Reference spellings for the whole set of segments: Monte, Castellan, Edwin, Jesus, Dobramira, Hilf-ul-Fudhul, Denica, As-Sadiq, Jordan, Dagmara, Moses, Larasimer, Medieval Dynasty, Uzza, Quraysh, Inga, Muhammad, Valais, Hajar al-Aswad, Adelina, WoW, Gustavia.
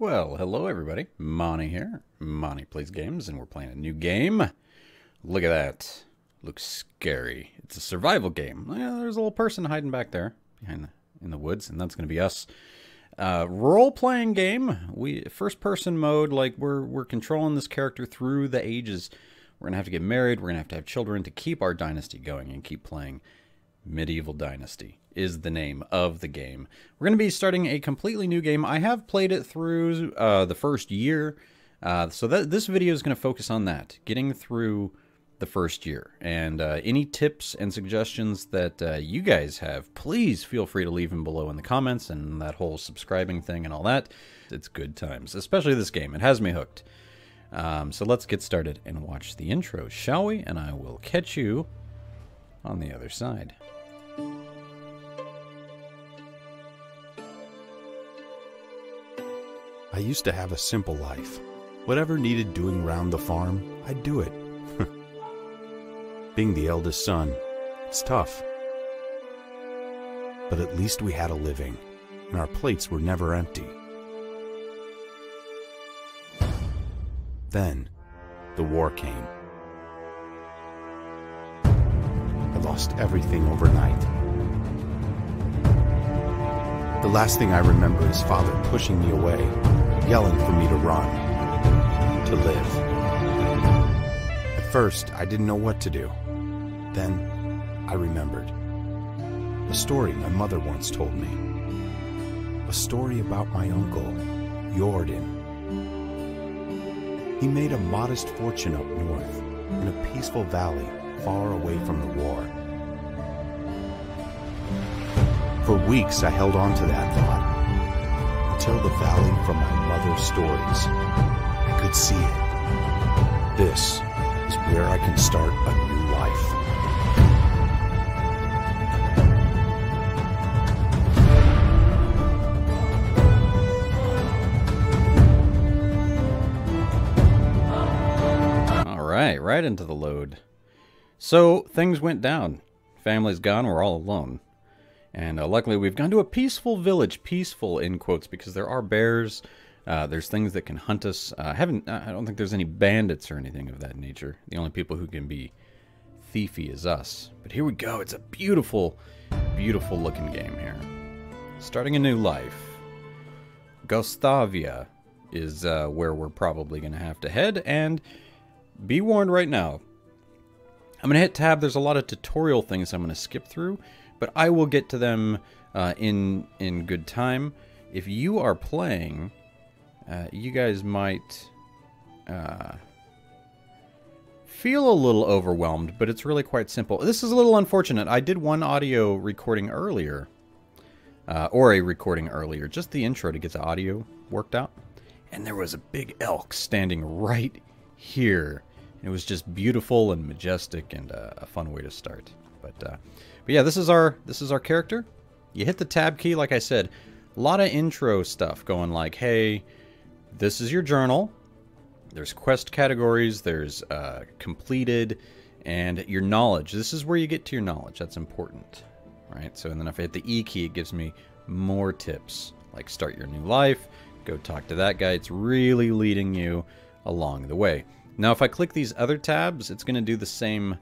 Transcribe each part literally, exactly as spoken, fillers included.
Well, hello everybody, Monte here. Monte plays games, and we're playing a new game. Look at that. Looks scary. It's a survival game. Yeah, there's a little person hiding back there behind the, in the woods, and that's going to be us. Uh, role-playing game. We first-person mode. Like we're we're controlling this character through the ages. We're gonna have to get married. We're gonna have to have children to keep our dynasty going and keep playing. Medieval Dynasty is the name of the game. We're going to be starting a completely new game. I have played it through uh, the first year, uh, so that, this video is going to focus on that, getting through the first year. And uh, any tips and suggestions that uh, you guys have, please feel free to leave them below in the comments and that whole subscribing thing and all that. It's good times, especially this game. It has me hooked. Um, so let's get started and watch the intro, shall we? And I will catch you on the other side. I used to have a simple life. Whatever needed doing round the farm, I'd do it. Being the eldest son, it's tough. But at least we had a living, and our plates were never empty. Then, the war came. Lost everything overnight. The last thing I remember is father pushing me away, yelling for me to run, to live. At first, I didn't know what to do. Then, I remembered. A story my mother once told me. A story about my uncle, Jordan. He made a modest fortune up north, in a peaceful valley, far away from the war. For weeks I held on to that thought, until the valley from my mother's stories, I could see it. This is where I can start a new life. All right, right into the load. So, things went down. Family's gone, we're all alone. And uh, luckily we've gone to a peaceful village. Peaceful, in quotes, because there are bears. Uh, there's things that can hunt us. Uh, I, haven't, I don't think there's any bandits or anything of that nature. The only people who can be thiefy is us. But here we go. It's a beautiful, beautiful looking game here. Starting a new life. Gustavia is uh, where we're probably going to have to head. And be warned right now. I'm going to hit tab. There's a lot of tutorial things I'm going to skip through, but I will get to them uh, in in good time. If you are playing, uh, you guys might uh, feel a little overwhelmed, but it's really quite simple. This is a little unfortunate. I did one audio recording earlier, uh, or a recording earlier, just the intro to get the audio worked out, and there was a big elk standing right here. It was just beautiful and majestic and uh, a fun way to start. But uh, but yeah, this is our this is our character. You hit the tab key, like I said. A lot of intro stuff going like, hey, this is your journal. There's quest categories. There's uh, completed and your knowledge. This is where you get to your knowledge. That's important, right? So and then if I hit the E key, it gives me more tips. Like start your new life. Go talk to that guy. It's really leading you along the way. Now, if I click these other tabs, it's going to do the same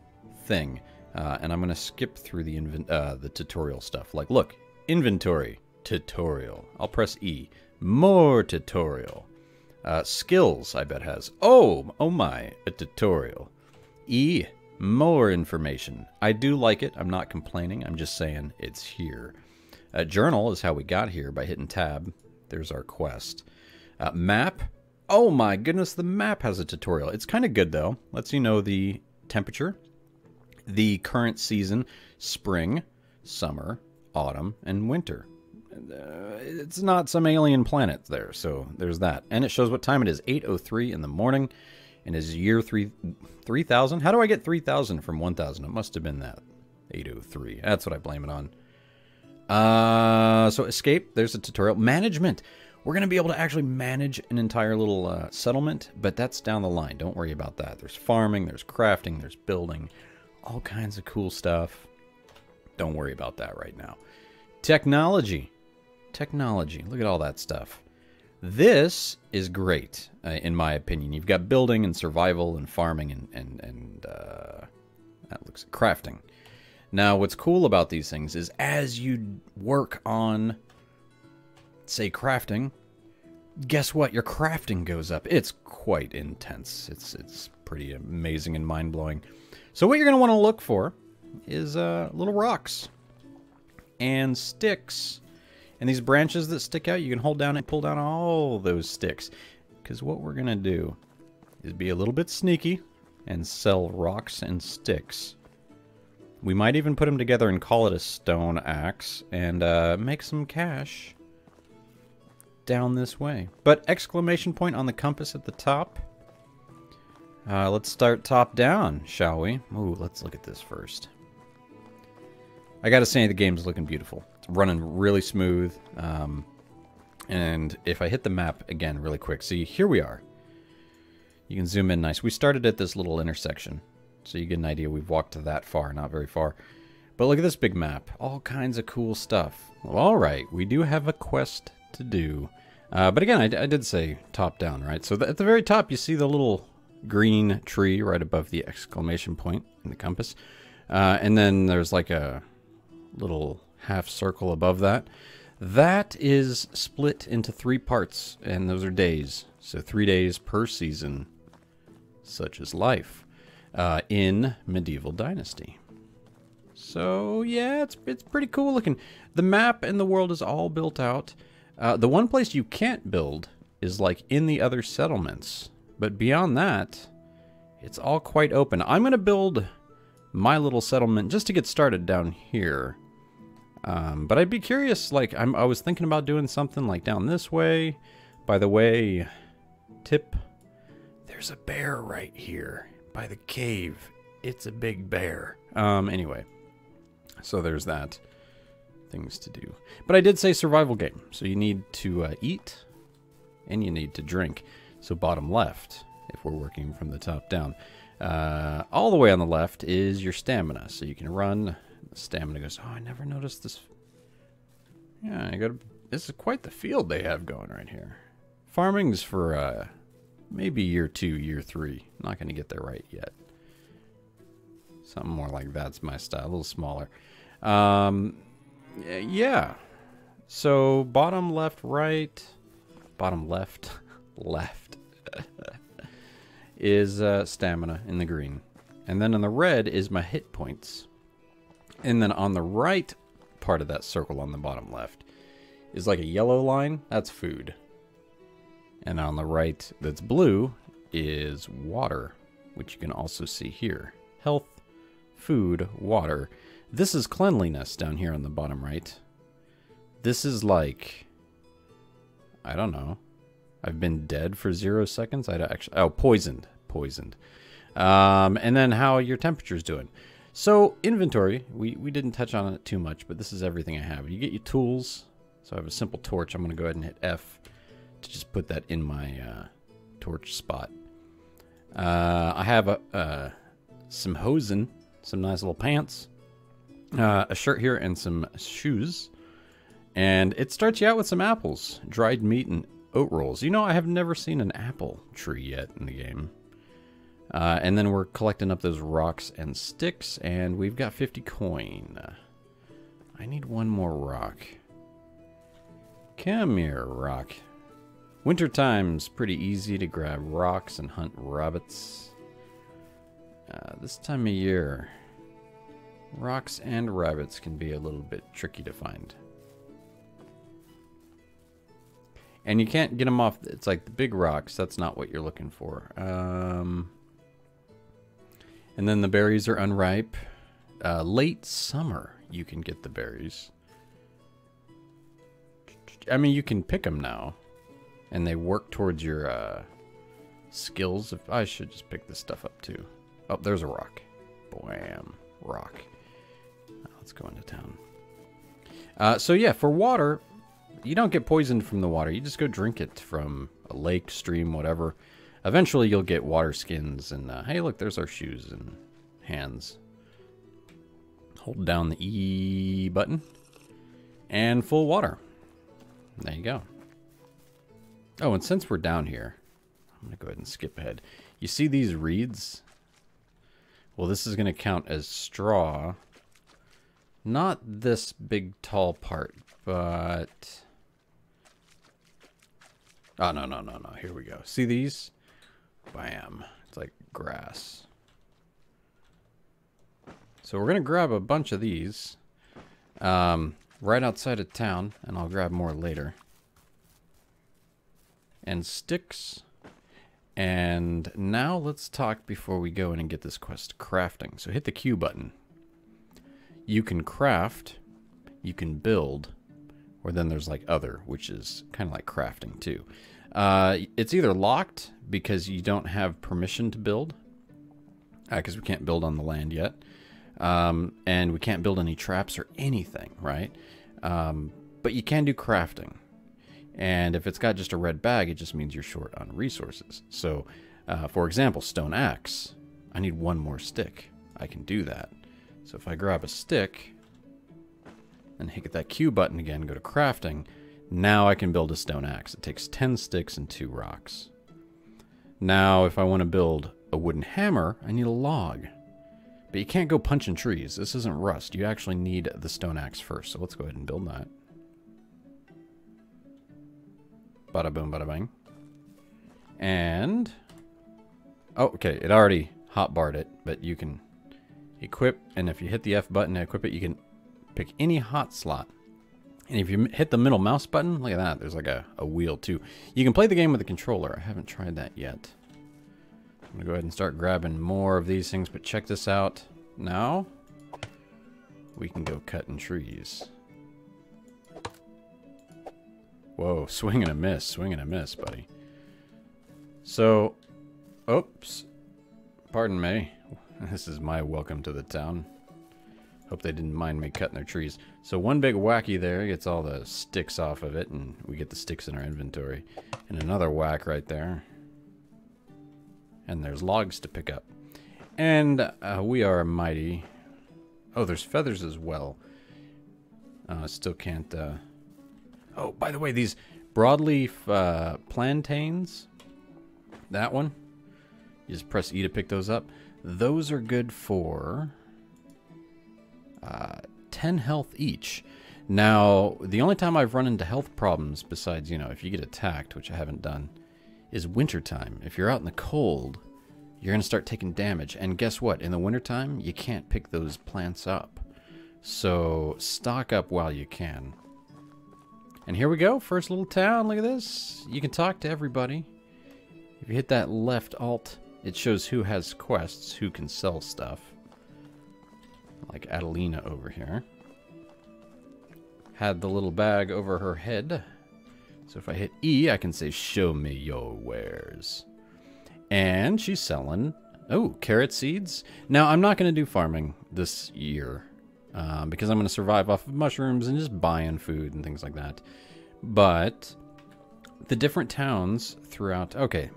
thing. Uh, and I'm going to skip through the inven uh, the tutorial stuff. Like, look, inventory, tutorial. I'll press E. More tutorial. Uh, skills, I bet has. Oh, oh my, a tutorial. E, more information. I do like it. I'm not complaining. I'm just saying it's here. Uh, journal is how we got here by hitting tab. There's our quest. Uh, map. Oh my goodness, the map has a tutorial. It's kind of good though. Lets you know the temperature, the current season, spring, summer, autumn, and winter. Uh, it's not some alien planet there, so there's that. And it shows what time it is, eight oh three in the morning, and is year three thousand. How do I get three thousand from one thousand? It must have been that, eight oh three. That's what I blame it on. Uh, so escape, there's a tutorial. Management. We're going to be able to actually manage an entire little uh, settlement, but that's down the line. Don't worry about that. There's farming, there's crafting, there's building, all kinds of cool stuff. Don't worry about that right now. Technology. Technology. Look at all that stuff. This is great, uh, in my opinion. You've got building and survival and farming and, and, and uh, that looks crafting. Now, what's cool about these things is as you work on, say, crafting, guess what? Your crafting goes up. It's quite intense. It's, it's pretty amazing and mind-blowing. So what you're going to want to look for is uh, little rocks and sticks. And these branches that stick out, you can hold down and pull down all those sticks. Because what we're going to do is be a little bit sneaky and sell rocks and sticks. We might even put them together and call it a stone axe and uh, make some cash down this way. But exclamation point on the compass at the top. Uh, let's start top down, shall we? Ooh, let's look at this first. I gotta say, the game's looking beautiful. It's running really smooth. Um, and if I hit the map again really quick, see, here we are. You can zoom in nice. We started at this little intersection, so you get an idea we've walked that far, not very far. But look at this big map. All kinds of cool stuff. Well, all right, we do have a quest to do. Uh, but again, I, I did say top down, right? So th- at the very top, you see the little green tree right above the exclamation point in the compass. Uh, and then there's like a little half circle above that. That is split into three parts, and those are days. So three days per season, such is life, uh, in Medieval Dynasty. So yeah, it's, it's pretty cool looking. The map and the world is all built out. Uh, the one place you can't build is like in the other settlements, but beyond that, it's all quite open. I'm going to build my little settlement just to get started down here. Um, but I'd be curious, like, I'm, I was thinking about doing something like down this way. By the way, tip, there's a bear right here by the cave. It's a big bear. Um, anyway, so there's that. Things to do. But I did say survival game, so you need to uh, eat and you need to drink. So bottom left, if we're working from the top down. Uh, all the way on the left is your stamina, so you can run. The stamina goes, oh, I never noticed this. Yeah, you gotta, this is quite the field they have going right here. Farming's for uh, maybe year two, year three. I'm not going to get there right yet. Something more like that's my style, a little smaller. Um, yeah, so bottom left, right, bottom left, left. is uh, stamina in the green. And then in the red is my hit points. And then on the right part of that circle on the bottom left is like a yellow line. That's food. And on the right that's blue is water, which you can also see here. Health, food, water. This is cleanliness down here on the bottom right. This is like, I don't know. I've been dead for zero seconds. I don't actually. Oh, poisoned, poisoned. Um, and then how your temperature's doing. So inventory, we we didn't touch on it too much, but this is everything I have. You get your tools. So I have a simple torch. I'm gonna go ahead and hit F to just put that in my uh, torch spot. Uh, I have a uh, some hosen, some nice little pants, uh, a shirt here, and some shoes. And it starts you out with some apples, dried meat, and oat rolls. You know, I have never seen an apple tree yet in the game. Uh, and then we're collecting up those rocks and sticks, and we've got fifty coin. I need one more rock. Come here, rock. Wintertime's pretty easy to grab rocks and hunt rabbits. Uh, this time of year, rocks and rabbits can be a little bit tricky to find. And you can't get them off. It's like the big rocks. That's not what you're looking for. Um, and then the berries are unripe. Uh, late summer, you can get the berries. I mean, you can pick them now. And they work towards your uh, skills. I should just pick this stuff up, too. Oh, there's a rock. Blam. Rock. Let's go into town. Uh, so, yeah, for water, you don't get poisoned from the water. You just go drink it from a lake, stream, whatever. Eventually, you'll get water skins. And, uh, hey, look, there's our shoes and hands. Hold down the E button. And full water. There you go. Oh, and since we're down here, I'm going to go ahead and skip ahead. You see these reeds? Well, this is going to count as straw. Not this big, tall part, but... Oh, no, no, no, no. Here we go. See these? Bam. It's like grass. So we're going to grab a bunch of these um, right outside of town, and I'll grab more later. And sticks. And now let's talk before we go in and get this quest, crafting. So hit the Q button. You can craft, you can build, or then there's like other, which is kind of like crafting too. Uh, it's either locked because you don't have permission to build, because uh, we can't build on the land yet. Um, and we can't build any traps or anything, right? Um, but you can do crafting. And if it's got just a red bag, it just means you're short on resources. So, uh, for example, stone axe. I need one more stick. I can do that. So if I grab a stick and hit that Q button again, go to crafting, now I can build a stone axe. It takes ten sticks and two rocks. Now, if I want to build a wooden hammer, I need a log. But you can't go punching trees. This isn't Rust. You actually need the stone axe first. So let's go ahead and build that. Bada boom, bada bang. And, oh, okay, it already hotbarred it, but you can equip, and if you hit the F button to equip it, you can pick any hot slot. And if you hit the middle mouse button, look at that, there's like a, a wheel too. You can play the game with a controller. I haven't tried that yet. I'm gonna go ahead and start grabbing more of these things, but check this out. Now, we can go cutting trees. Whoa, swing and a miss, swing and a miss, buddy. So, oops, pardon me. This is my welcome to the town. Hope they didn't mind me cutting their trees. So one big wacky there gets all the sticks off of it, and we get the sticks in our inventory. And another whack right there. And there's logs to pick up. And uh, we are mighty. Oh, there's feathers as well. Uh, still can't... Uh, Oh, by the way, these broadleaf uh, plantains, that one, you just press E to pick those up. Those are good for uh, ten health each. Now, the only time I've run into health problems, besides, you know, if you get attacked, which I haven't done, is wintertime. If you're out in the cold, you're going to start taking damage. And guess what? In the wintertime, you can't pick those plants up. So stock up while you can. And here we go, first little town, look at this. You can talk to everybody. If you hit that left alt, it shows who has quests, who can sell stuff. Like Adelina over here. Had the little bag over her head. So if I hit E, I can say, show me your wares. And she's selling, oh, carrot seeds. Now, I'm not gonna do farming this year. Um, because I'm going to survive off of mushrooms and just buying food and things like that. But the different towns throughout... Okay,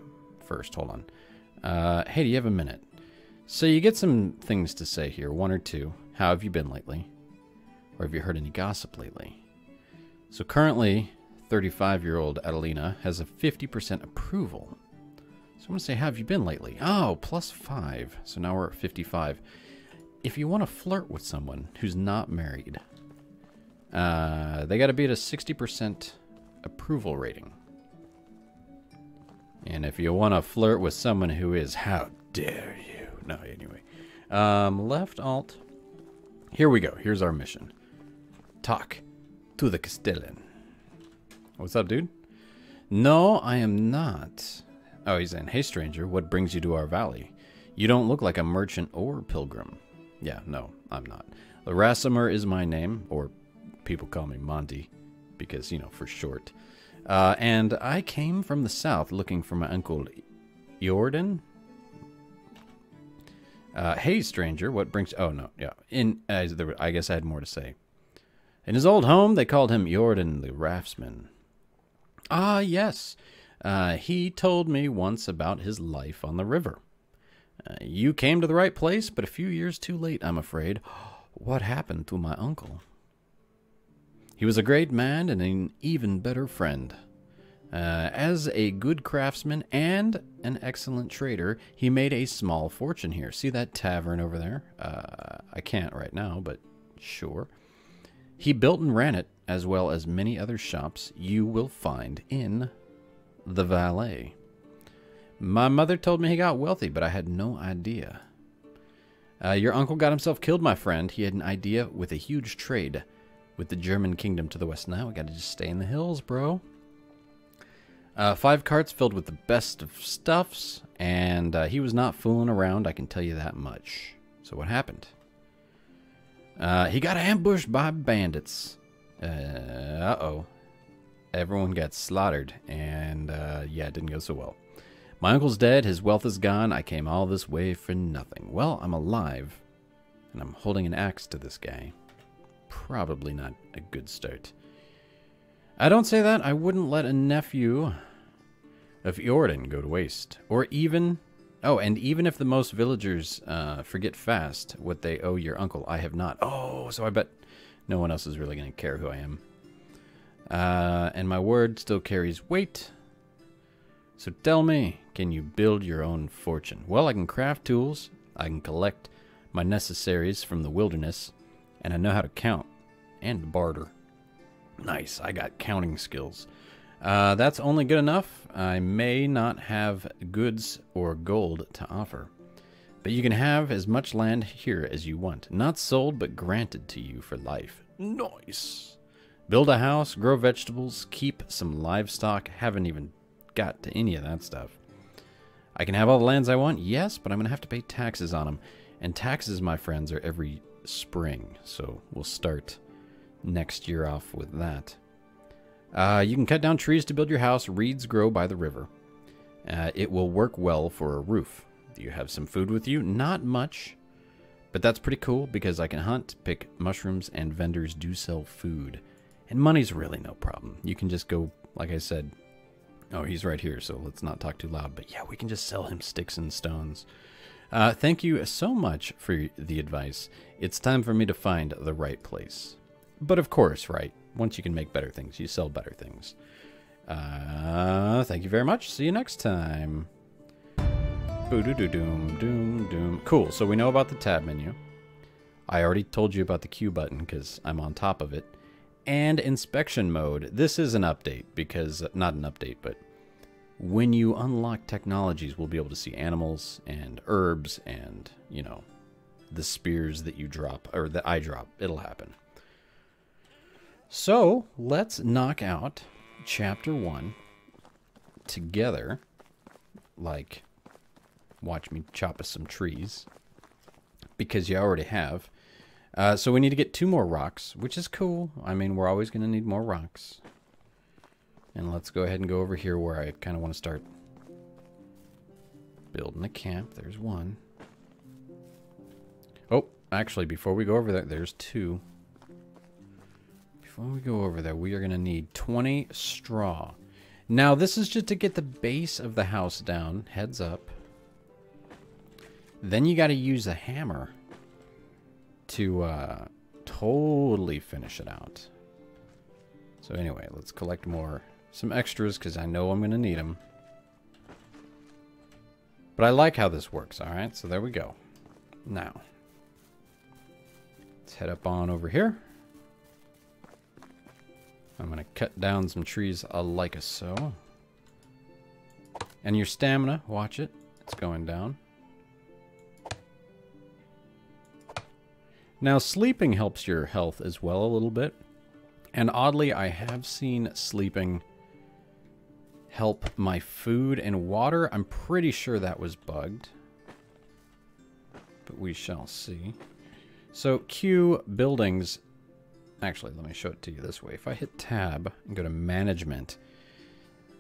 first, hold on. Uh, hey, do you have a minute? So you get some things to say here, one or two. How have you been lately? Or have you heard any gossip lately? So currently, thirty-five-year-old Adelina has a fifty percent approval. So I'm going to say, how have you been lately? Oh, plus five. So now we're at fifty-five. If you want to flirt with someone who's not married, uh, they got to be at a sixty percent approval rating. And if you want to flirt with someone who is, how dare you? No, anyway. Um, left alt. Here we go. Here's our mission. Talk to the Castellan. What's up, dude? No, I am not. Oh, he's saying, hey, stranger, what brings you to our valley? You don't look like a merchant or pilgrim. Yeah, no, I'm not. Larasimer is my name, or people call me Monte, because, you know, for short. Uh, and I came from the south looking for my uncle Jordan. Uh, hey, stranger, what brings... Oh, no, yeah. In uh, there, I guess I had more to say. In his old home, they called him Jordan the Raftsman. Ah, yes. Uh, he told me once about his life on the river. Uh, you came to the right place, but a few years too late, I'm afraid. What happened to my uncle? He was a great man and an even better friend. Uh, as a good craftsman and an excellent trader, he made a small fortune here. See that tavern over there? Uh, I can't right now, but sure. He built and ran it, as well as many other shops you will find in the Valais. My mother told me he got wealthy, but I had no idea. Uh, your uncle got himself killed, my friend. He had an idea with a huge trade with the German kingdom to the west. Now we gotta just stay in the hills, bro. Uh, five carts filled with the best of stuffs, and uh, he was not fooling around, I can tell you that much. So what happened? Uh, he got ambushed by bandits. Uh, uh-oh. Everyone got slaughtered, and uh, yeah, it didn't go so well. My uncle's dead, his wealth is gone, I came all this way for nothing. Well, I'm alive, and I'm holding an axe to this guy. Probably not a good start. I don't say that. I wouldn't let a nephew of Jordan go to waste. Or even... Oh, and even if the most villagers uh, forget fast what they owe your uncle, I have not. Oh, so I bet no one else is really going to care who I am. Uh, and my word still carries weight. So tell me, can you build your own fortune? Well, I can craft tools. I can collect my necessaries from the wilderness. And I know how to count and barter. Nice, I got counting skills. Uh, that's only good enough. I may not have goods or gold to offer. But you can have as much land here as you want. Not sold, but granted to you for life. Nice. Build a house, grow vegetables, keep some livestock. Haven't even got to any of that stuff. I can have all the lands I want, yes, but I'm going to have to pay taxes on them. And taxes, my friends, are every spring. So we'll start next year off with that. Uh, you can cut down trees to build your house. Reeds grow by the river. Uh, it will work well for a roof. Do you have some food with you? Not much, but that's pretty cool because I can hunt, pick mushrooms, and vendors do sell food. And money's really no problem. You can just go, like I said, oh, he's right here, so let's not talk too loud. But yeah, we can just sell him sticks and stones. Uh, thank you so much for the advice. It's time for me to find the right place. But of course, right? Once you can make better things, you sell better things. Uh, thank you very much. See you next time. Boo-doo-doo-doom, doom, doom. Cool, so we know about the tab menu. I already told you about the Q button because I'm on top of it. And inspection mode. This is an update because, not an update, but when you unlock technologies, we'll be able to see animals and herbs and, you know, the spears that you drop, or that I drop. It'll happen. So, let's knock out chapter one together, like, watch me chop us some trees, because you already have. Uh, so we need to get two more rocks, which is cool. I mean, we're always going to need more rocks. And let's go ahead and go over here where I kind of want to start building a camp. There's one. Oh, actually, before we go over there, there's two. When we go over there, we are going to need twenty straw. Now, this is just to get the base of the house down. Heads up. Then you got to use a hammer to uh, totally finish it out. So anyway, let's collect more. Some extras, because I know I'm going to need them. But I like how this works, all right? So there we go. Now, let's head up on over here. I'm going to cut down some trees uh, like a so. And your stamina, watch it. It's going down. Now, sleeping helps your health as well a little bit. And oddly, I have seen sleeping help my food and water. I'm pretty sure that was bugged. But we shall see. So, Q, buildings... Actually, let me show it to you this way. If I hit tab and go to management,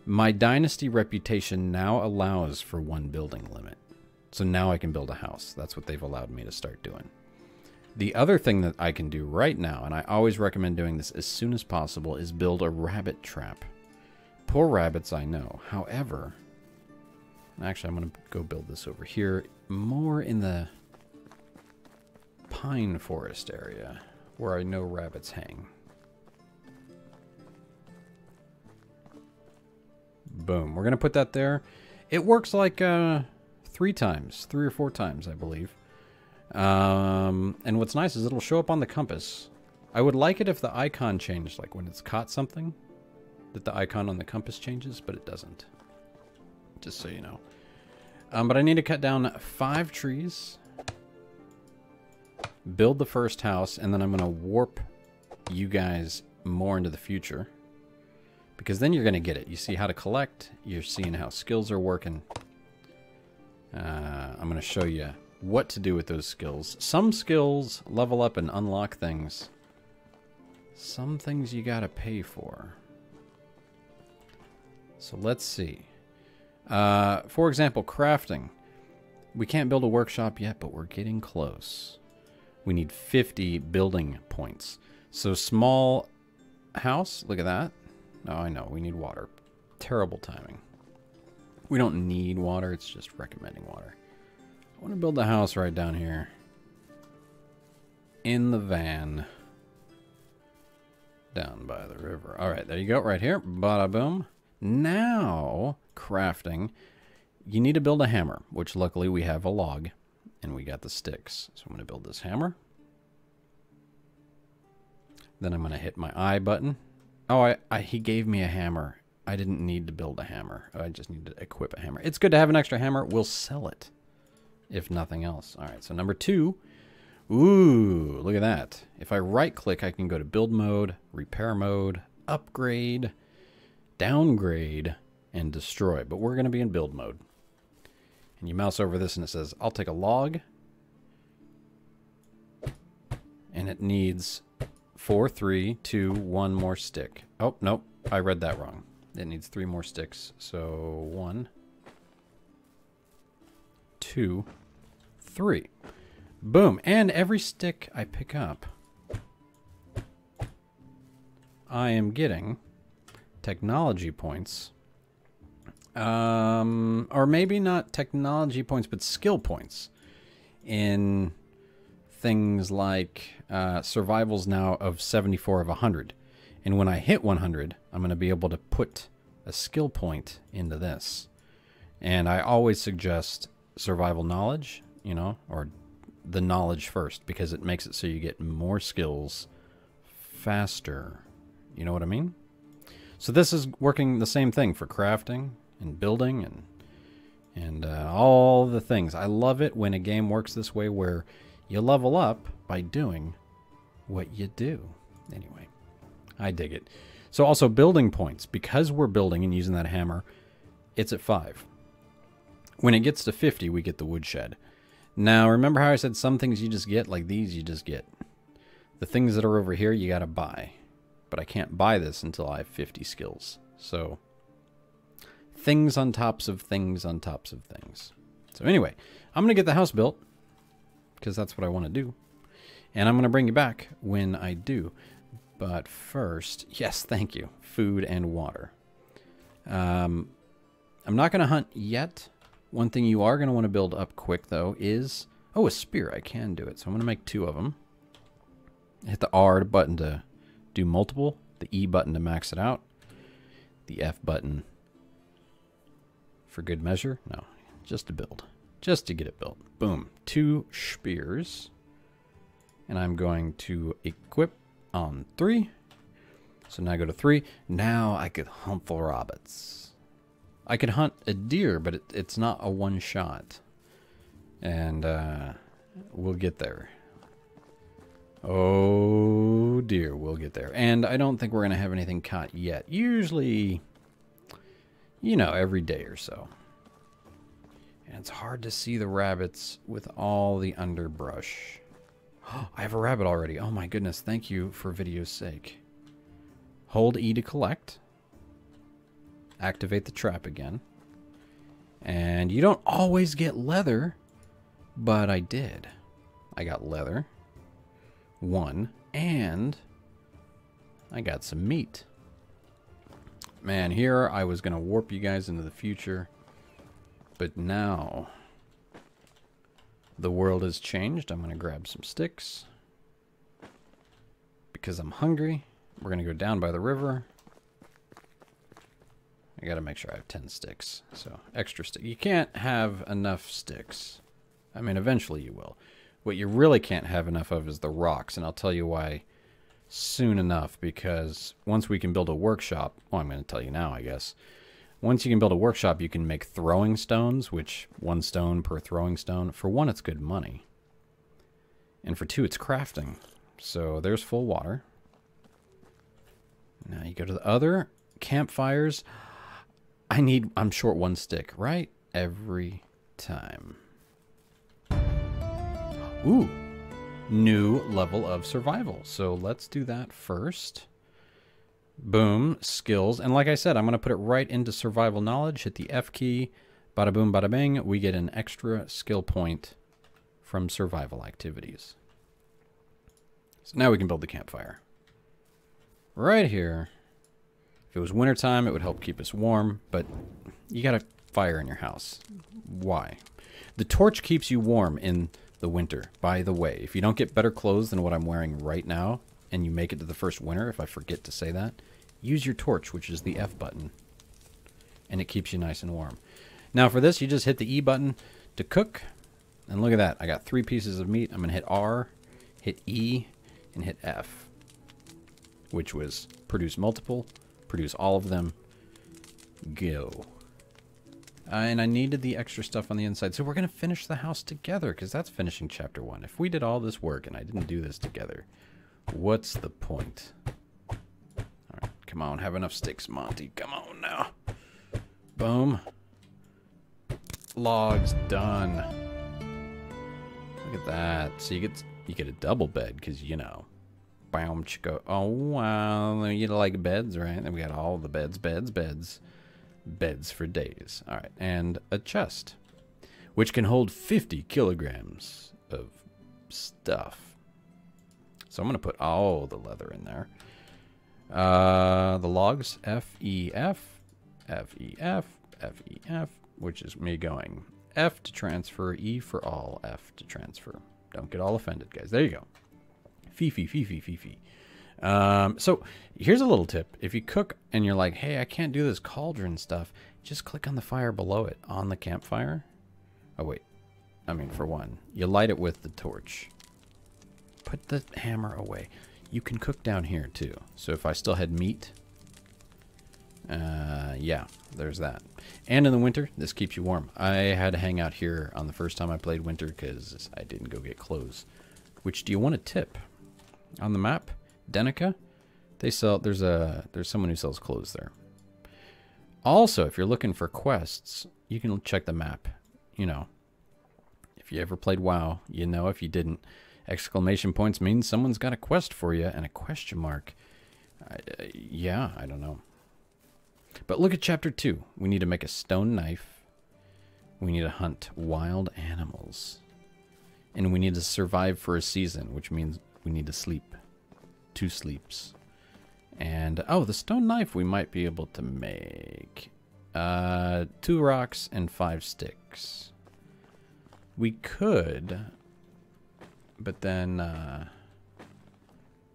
my dynasty reputation now allows for one building limit. So now I can build a house. That's what they've allowed me to start doing. The other thing that I can do right now, and I always recommend doing this as soon as possible, is build a rabbit trap. Poor rabbits, I know. However, actually, I'm going to go build this over here, more in the pine forest area, where I know rabbits hang. Boom. We're going to put that there. It works like uh, three times, three or four times, I believe. Um, and what's nice is it'll show up on the compass. I would like it if the icon changed, like when it's caught something, that the icon on the compass changes, but it doesn't. Just so you know. Um, but I need to cut down five trees, build the first house, and then I'm going to warp you guys more into the future. Because then you're going to get it. You see how to collect. You're seeing how skills are working. Uh, I'm going to show you what to do with those skills. Some skills level up and unlock things. Some things you got to pay for. So let's see. Uh, for example, crafting. We can't build a workshop yet, but we're getting close. We need fifty building points. So small house. Look at that. Oh, I know. We need water. Terrible timing. We don't need water. It's just recommending water. I want to build a house right down here. In the van. Down by the river. All right. There you go. Right here. Bada boom. Now, crafting. You need to build a hammer, which luckily we have a log. And we got the sticks. So I'm going to build this hammer. Then I'm going to hit my I button. Oh, I, I, he gave me a hammer. I didn't need to build a hammer. I just need to equip a hammer. It's good to have an extra hammer. We'll sell it, if nothing else. All right, so number two. Ooh, look at that. If I right-click, I can go to build mode, repair mode, upgrade, downgrade, and destroy. But we're going to be in build mode. And you mouse over this, and it says, I'll take a log. And it needs... Four, three, two, one more stick. Oh, nope. I read that wrong. It needs three more sticks. So one, two, three. Boom. And every stick I pick up, I am getting technology points. Um, or maybe not technology points, but skill points in... things like uh, survivals now of seventy-four of one hundred. And when I hit one hundred, I'm going to be able to put a skill point into this. And I always suggest survival knowledge, you know, or the knowledge first, because it makes it so you get more skills faster. You know what I mean? So this is working the same thing for crafting and building and, and uh, all the things. I love it when a game works this way where... you level up by doing what you do. Anyway, I dig it. So also building points. Because we're building and using that hammer, it's at five. When it gets to fifty, we get the woodshed. Now, remember how I said some things you just get? Like these you just get. The things that are over here, you got to buy. But I can't buy this until I have fifty skills. So, things on tops of things on tops of things. So anyway, I'm going to get the house built. Because that's what I want to do. And I'm going to bring you back when I do. But first, yes, thank you. Food and water. Um, I'm not going to hunt yet. One thing you are going to want to build up quick, though, is... oh, a spear. I can do it. So I'm going to make two of them. Hit the R button to do multiple. The E button to max it out. The F button for good measure. No, just to build. Just to get it built. Boom. Two spears. And I'm going to equip on three. So now I go to three. Now I could hunt for rabbits. I could hunt a deer, but it, it's not a one shot. And uh, we'll get there. Oh dear, we'll get there. And I don't think we're going to have anything caught yet. Usually, you know, every day or so. And it's hard to see the rabbits with all the underbrush. Oh, I have a rabbit already. Oh my goodness. Thank you for video's sake. Hold E to collect. Activate the trap again. And you don't always get leather, but I did. I got leather. One. And I got some meat. Man, here I was going to warp you guys into the future. But now, the world has changed. I'm going to grab some sticks. Because I'm hungry. We're going to go down by the river. I gotta make sure I have ten sticks. So, extra stick. You can't have enough sticks. I mean, eventually you will. What you really can't have enough of is the rocks, and I'll tell you why soon enough, because once we can build a workshop... Well, I'm going to tell you now, I guess. Once you can build a workshop, you can make throwing stones, which one stone per throwing stone. For one, it's good money. And for two, it's crafting. So there's full water. Now you go to the other campfires. I need... I'm short one stick, right? Every time. Ooh, new level of survival. So let's do that first. Boom, skills. And like I said, I'm going to put it right into survival knowledge. Hit the F key, bada boom, bada bang. We get an extra skill point from survival activities. So now we can build the campfire. Right here. If it was wintertime, it would help keep us warm, but you got a fire in your house. Why? The torch keeps you warm in... the winter, by the way. If you don't get better clothes than what I'm wearing right now, and you make it to the first winter, if I forget to say that, use your torch, which is the F button, and it keeps you nice and warm. Now for this, you just hit the E button to cook, and look at that. I got three pieces of meat. I'm going to hit R, hit E, and hit F, which was produce multiple, produce all of them, go. Uh, and I needed the extra stuff on the inside. So we're going to finish the house together, because that's finishing chapter one. If we did all this work and I didn't do this together, what's the point? All right, come on, have enough sticks, Monty. Come on now. Boom. Logs done. Look at that. So you get you get a double bed, because, you know. Boom, chico. Oh, wow. You like beds, right? Then we got all the beds, beds, beds. Beds for days. All right, and a chest, which can hold fifty kilograms of stuff. So I'm going to put all the leather in there. Uh, the logs, F E F, F E F, F E F, which is me going. F to transfer, E for all, F to transfer. Don't get all offended, guys. There you go. Fee, fee, fee, fee, fee, fee. Um, so here's a little tip. If you cook and you're like, hey, I can't do this cauldron stuff, just click on the fire below it on the campfire. Oh, wait. I mean, for one, you light it with the torch. Put the hammer away. You can cook down here, too. So if I still had meat, uh, yeah, there's that. And in the winter, this keeps you warm. I had to hang out here on the first time I played winter because I didn't go get clothes. Which, do you want a tip? On the map? Denica, they sell, there's a, there's someone who sells clothes there. Also, if you're looking for quests, you can check the map. You know, if you ever played WoW, you know, if you didn't, exclamation points means someone's got a quest for you, and a question mark. I, uh, yeah, I don't know. But look at chapter two. We need to make a stone knife. We need to hunt wild animals. And we need to survive for a season, which means we need to sleep. Two sleeps. And oh, the stone knife we might be able to make. Uh, two rocks and five sticks. We could, but then uh,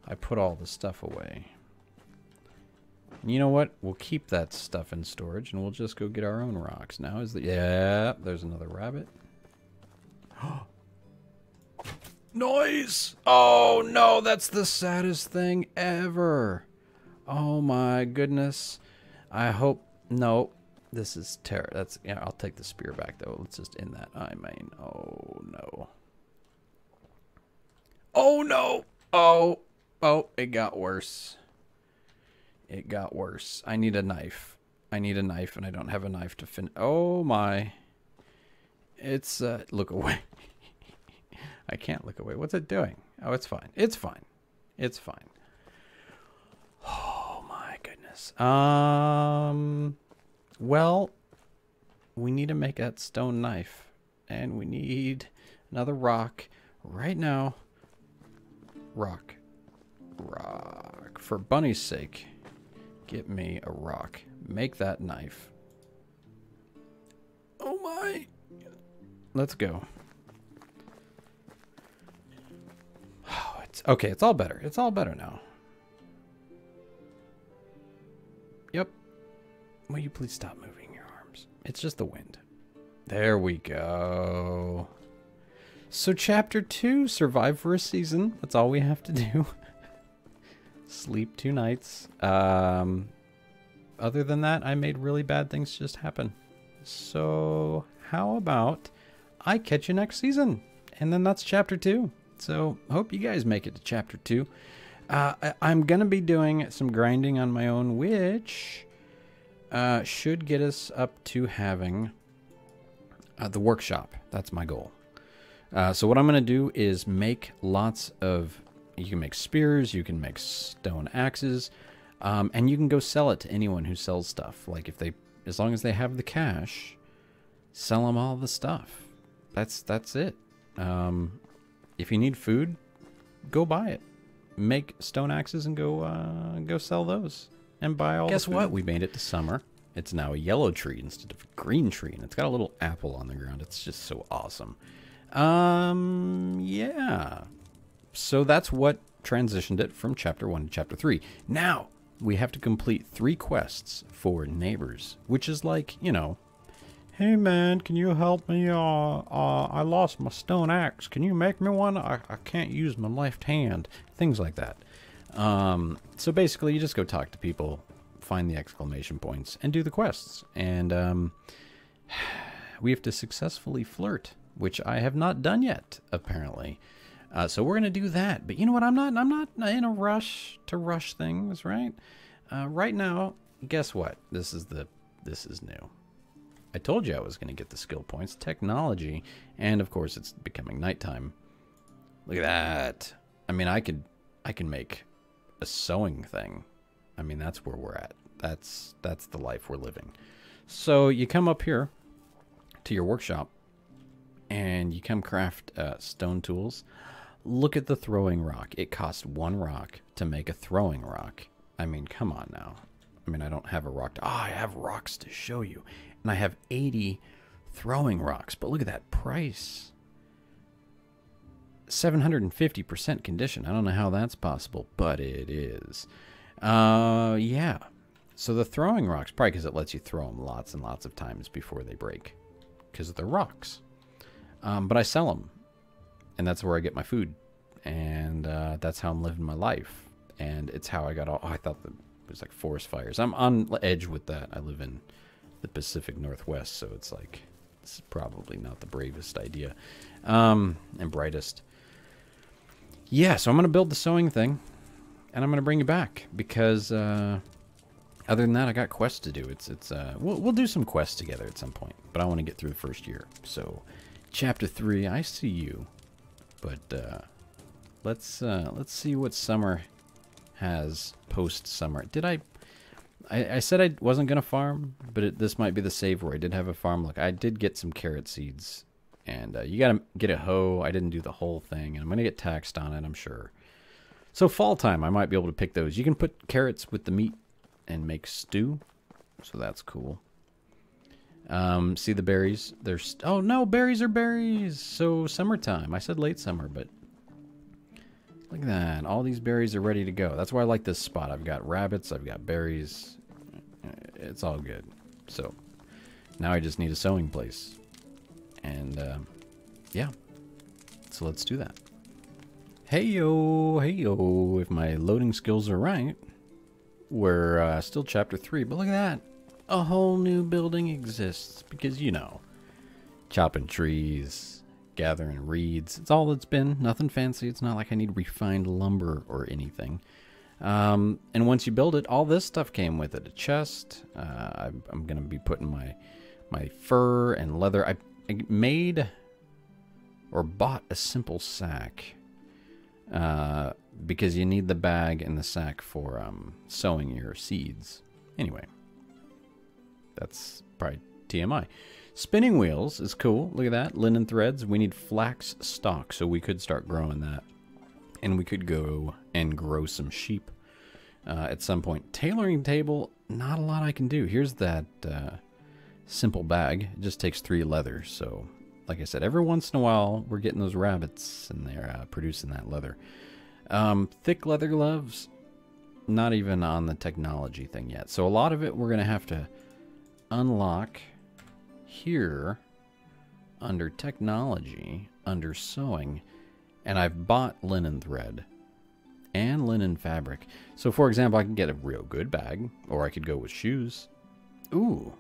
I put all the stuff away. And you know what? We'll keep that stuff in storage, and we'll just go get our own rocks now. Is the yeah? There's another rabbit. Oh. Noise! Oh no, that's the saddest thing ever. Oh my goodness. I hope no. This is terror. That's yeah, I'll take the spear back though. Let's just end that. I mean, oh no. Oh no! Oh oh it got worse. It got worse. I need a knife. I need a knife and I don't have a knife to fin oh my. It's uh look away. I can't look away. What's it doing? Oh, it's fine. It's fine. It's fine. Oh, my goodness. Um, well, we need to make that stone knife. And we need another rock. Right now, rock. Rock. For Bunny's sake, get me a rock. Make that knife. Oh, my. Let's go. Okay, it's all better. It's all better now. Yep. Will you please stop moving your arms? It's just the wind. There we go. So chapter two, survive for a season. That's all we have to do. Sleep two nights. Um, other than that, I made really bad things just happen. So how about I catch you next season? And then that's chapter two. So hope you guys make it to chapter two. Uh, I, I'm going to be doing some grinding on my own, which uh, should get us up to having uh, the workshop. That's my goal. Uh, so what I'm going to do is make lots of, you can make spears, you can make stone axes, um, and you can go sell it to anyone who sells stuff. Like if they, as long as they have the cash, sell them all the stuff. That's, that's it. Um, if you need food, go buy it. Make stone axes and go uh, go sell those and buy all. Guess what? We made it to summer. It's now a yellow tree instead of a green tree, and it's got a little apple on the ground. It's just so awesome. Um, yeah. So that's what transitioned it from chapter one to chapter three. Now we have to complete three quests for neighbors, which is like, you know, hey man, can you help me? Uh, uh, I lost my stone axe. Can you make me one? I, I can't use my left hand. Things like that. Um, so basically, you just go talk to people, find the exclamation points, and do the quests. And um, we have to successfully flirt, which I have not done yet, apparently. Uh, so we're gonna do that. But you know what? I'm not. I'm not in a rush to rush things, right? Uh, right now, guess what? This is the. This is new. I told you I was going to get the skill points, technology, and of course it's becoming nighttime. Look at that. I mean, I could, I can make a sewing thing. I mean, that's where we're at. That's, that's the life we're living. So you come up here to your workshop and you come craft uh, stone tools. Look at the throwing rock. It costs one rock to make a throwing rock. I mean, come on now. I mean, I don't have a rock to, oh, I have rocks to show you. And I have eighty throwing rocks. But look at that price. seven hundred fifty percent condition. I don't know how that's possible, but it is. Uh, yeah. So the throwing rocks, probably because it lets you throw them lots and lots of times before they break. Because they're rocks. Um, but I sell them. And that's where I get my food. And uh, that's how I'm living my life. And it's how I got all, oh, I thought the... It was like forest fires. I'm on edge with that. I live in the Pacific Northwest, so it's like, this is probably not the bravest idea. Um, and brightest. Yeah, so I'm going to build the sewing thing, and I'm going to bring you back, because uh, other than that, I got quests to do. It's it's uh, we'll, we'll do some quests together at some point, but I want to get through the first year. So, Chapter three, I see you. But uh, let's, uh, let's see what summer... has post-summer. Did I, I... I said I wasn't going to farm, but it, this might be the save where I did have a farm. Look, I did get some carrot seeds, and uh, you got to get a hoe. I didn't do the whole thing, and I'm going to get taxed on it, I'm sure. So fall time, I might be able to pick those. You can put carrots with the meat and make stew, so that's cool. Um, see the berries? There's oh, no, berries are berries! So summertime. I said late summer, but... Look at that. All these berries are ready to go. That's why I like this spot. I've got rabbits. I've got berries. It's all good. So now I just need a sewing place. And uh, yeah. So let's do that. Hey yo. Hey yo. If my loading skills are right, we're uh, still chapter three. But look at that. A whole new building exists. Because, you know, chopping trees. Gathering reeds. It's all it's been. Nothing fancy. It's not like I need refined lumber or anything. Um, and once you build it, all this stuff came with it. A chest. Uh, I'm, I'm going to be putting my my fur and leather. I, I made or bought a simple sack uh, because you need the bag and the sack for um, sowing your seeds. Anyway, that's probably T M I. Spinning wheels is cool. Look at that. Linen threads. We need flax stock, so we could start growing that. And we could go and grow some sheep uh, at some point. Tailoring table, not a lot I can do. Here's that uh, simple bag. It just takes three leather. So, like I said, every once in a while, we're getting those rabbits, and they're uh, producing that leather. Um, thick leather gloves, not even on the technology thing yet. So a lot of it we're going to have to unlock here under technology, under sewing, and I've bought linen thread and linen fabric. So for example, I can get a real good bag, or I could go with shoes. Ooh,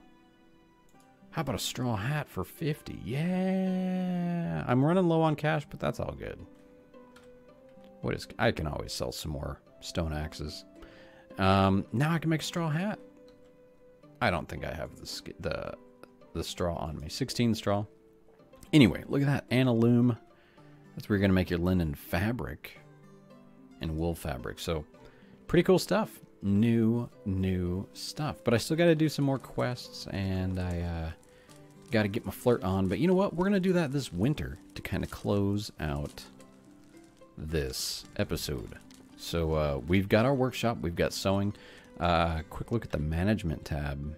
how about a straw hat for fifty? Yeah, I'm running low on cash, but that's all good. What is, I can always sell some more stone axes. Um, now I can make a straw hat. I don't think I have the, the, the straw on me. sixteen straw. Anyway, look at that. And a loom. That's where you're going to make your linen fabric and wool fabric. So pretty cool stuff. New, new stuff. But I still got to do some more quests, and I uh, got to get my flirt on. But you know what? We're going to do that this winter to kind of close out this episode. So uh, we've got our workshop. We've got sewing. Uh, quick look at the management tab.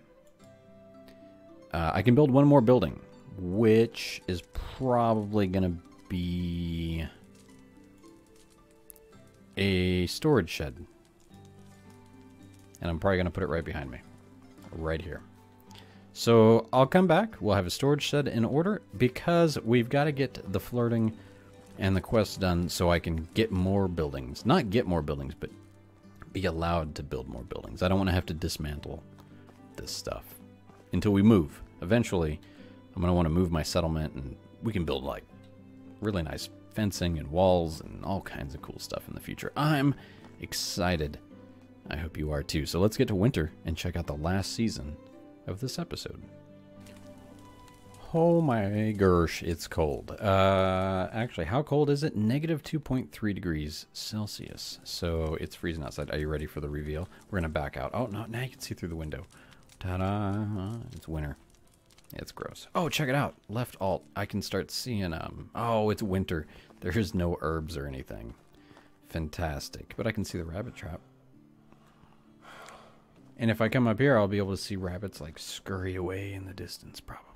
Uh, I can build one more building, which is probably going to be a storage shed. And I'm probably going to put it right behind me, right here. So I'll come back. We'll have a storage shed in order, because we've got to get the flirting and the quests done so I can get more buildings. Not get more buildings, but be allowed to build more buildings. I don't want to have to dismantle this stuff until we move. Eventually, I'm going to want to move my settlement, and we can build like really nice fencing and walls and all kinds of cool stuff in the future. I'm excited. I hope you are too. So let's get to winter and check out the last season of this episode. Oh my gosh, it's cold. Uh, actually, how cold is it? Negative two point three degrees Celsius. So it's freezing outside. Are you ready for the reveal? We're going to back out. Oh, no, now you can see through the window. Ta-da. It's winter. It's gross. Oh, check it out. Left alt. I can start seeing, um, oh, it's winter. There's no herbs or anything. Fantastic. But I can see the rabbit trap. And if I come up here, I'll be able to see rabbits like scurry away in the distance, probably.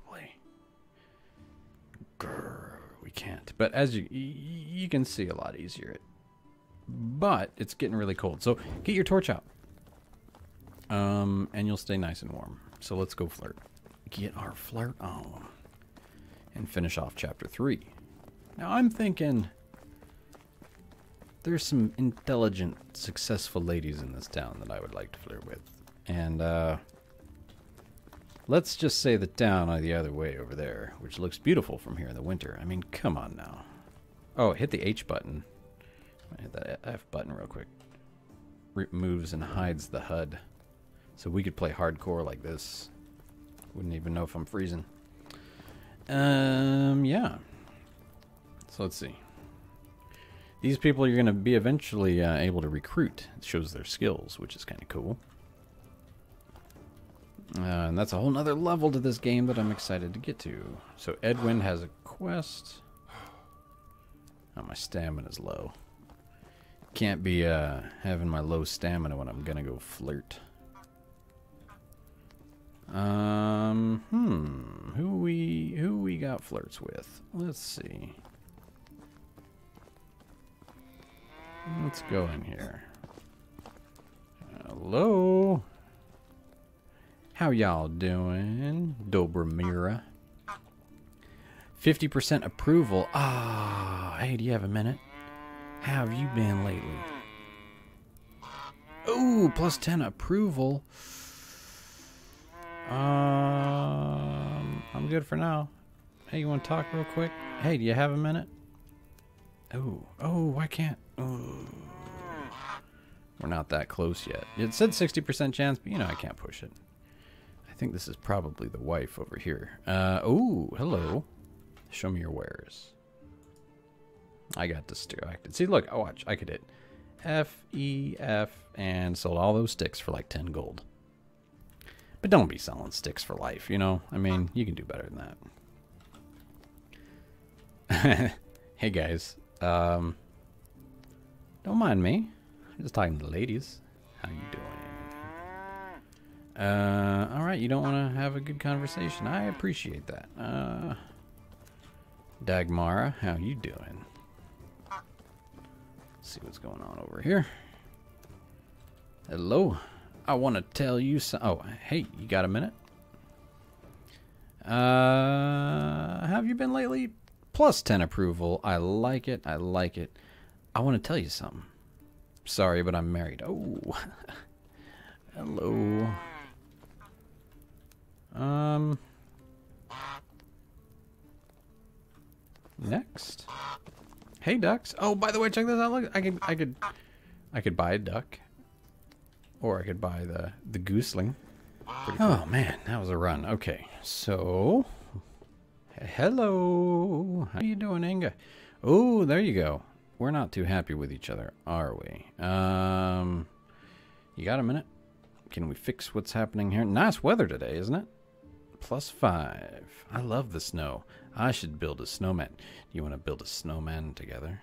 Grr, we can't. But as you you can see a lot easier. It, but it's getting really cold. So get your torch out. Um, and you'll stay nice and warm. So let's go flirt. Get our flirt on. And finish off chapter three. Now I'm thinking there's some intelligent, successful ladies in this town that I would like to flirt with. And uh, let's just say the town the other way over there, which looks beautiful from here in the winter. I mean, come on now. Oh, hit the H button. I'm gonna hit that F button real quick. Removes and hides the H U D. So we could play hardcore like this. Wouldn't even know if I'm freezing. Um, yeah. So let's see. These people you're going to be eventually uh, able to recruit. It shows their skills, which is kind of cool. Uh, and that's a whole nother level to this game that I'm excited to get to. So Edwin has a quest. Oh, my stamina's low. Can't be uh, having my low stamina when I'm going to go flirt. Um, hmm. Who we, who we got flirts with? Let's see. Let's go in here. Hello. How y'all doing? Dobramira. fifty percent approval. Ah, oh, hey, do you have a minute? How have you been lately? Ooh, plus ten approval. Um, I'm good for now. Hey, you want to talk real quick? Hey, do you have a minute? Oh, oh, I can't. Oh. We're not that close yet. It said sixty percent chance, but you know I can't push it. I think this is probably the wife over here. Uh, oh, hello. Show me your wares. I got distracted. See, look, oh, watch, I could hit F, E, F, and sold all those sticks for like ten gold. But don't be selling sticks for life, you know? I mean, you can do better than that. Hey, guys. Um, don't mind me. I'm just talking to the ladies. How you doing? Uh, all right, you don't want to have a good conversation. I appreciate that. Uh, Dagmara, how you doing? Let's see what's going on over here. Hello. I want to tell you some. Oh, hey, you got a minute? Uh, have you been lately? plus ten approval. I like it. I like it. I want to tell you something. Sorry, but I'm married. Oh. Hello. Um. Next. Hey, ducks. Oh, by the way, check this out. Look, I could, I could, I could buy a duck, or I could buy the the gooseling. Pretty cool. Oh man, that was a run. Okay, so hello. How you doing, Inga? Oh, there you go. We're not too happy with each other, are we? Um, you got a minute? Can we fix what's happening here? Nice weather today, isn't it? Plus five. I love the snow. I should build a snowman. You want to build a snowman together?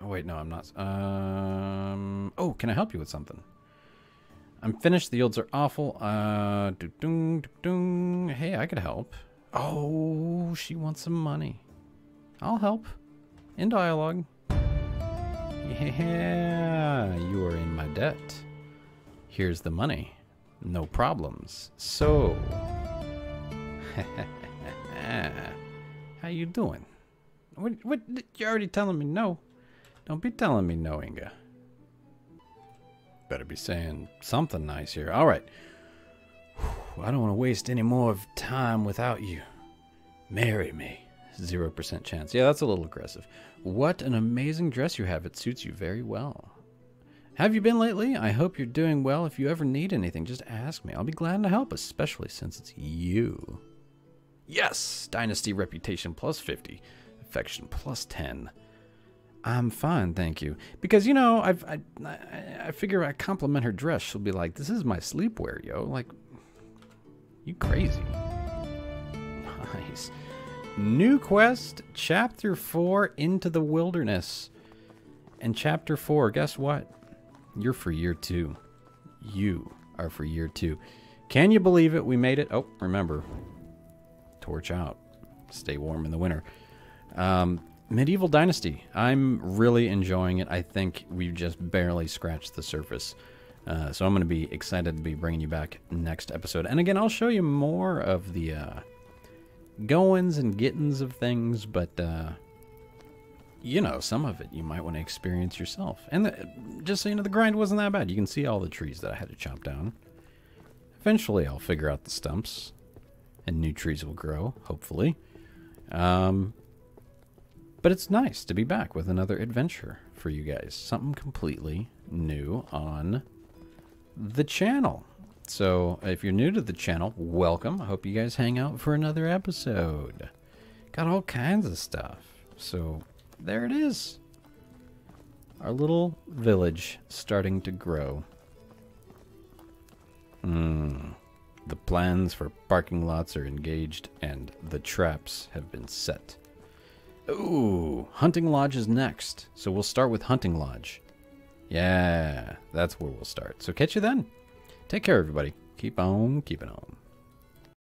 Oh, wait, no, I'm not. Um, oh, can I help you with something? I'm finished. The yields are awful. Uh, doo-dung, doo-dung. Hey, I could help. Oh, she wants some money. I'll help. In dialogue. Yeah, you are in my debt. Here's the money. No problems. So... How you doing? What, what? You're already telling me no. Don't be telling me no, Inga. Better be saying something nice here. All right. Whew, I don't want to waste any more of time without you. Marry me. Zero percent chance. Yeah, that's a little aggressive. What an amazing dress you have. It suits you very well. Have you been lately? I hope you're doing well. If you ever need anything, just ask me. I'll be glad to help, especially since it's you. Yes! Dynasty reputation plus fifty. Affection plus ten. I'm fine, thank you. Because, you know, I've, I I, I figure I compliment her dress. She'll be like, this is my sleepwear, yo. Like, you crazy. Nice. New quest, chapter four, Into the Wilderness. And chapter four, guess what? You're for year two. You are for year two. Can you believe it? We made it. Oh, remember. Torch out, stay warm in the winter. um, Medieval Dynasty, I'm really enjoying it. I think we've just barely scratched the surface, uh, so I'm gonna be excited to be bringing you back next episode. And again, I'll show you more of the uh, goings and gettings of things, but uh, you know, some of it you might want to experience yourself. And the, just so you know, the grind wasn't that bad. You can see all the trees that I had to chop down. Eventually I'll figure out the stumps and new trees will grow, hopefully. Um, but it's nice to be back with another adventure for you guys. Something completely new on the channel. So if you're new to the channel, welcome. I hope you guys hang out for another episode. Got all kinds of stuff. So there it is. Our little village starting to grow. Mmm. The plans for parking lots are engaged, and the traps have been set. Ooh, Hunting Lodge is next. So we'll start with Hunting Lodge. Yeah, that's where we'll start. So catch you then. Take care, everybody. Keep on keeping on.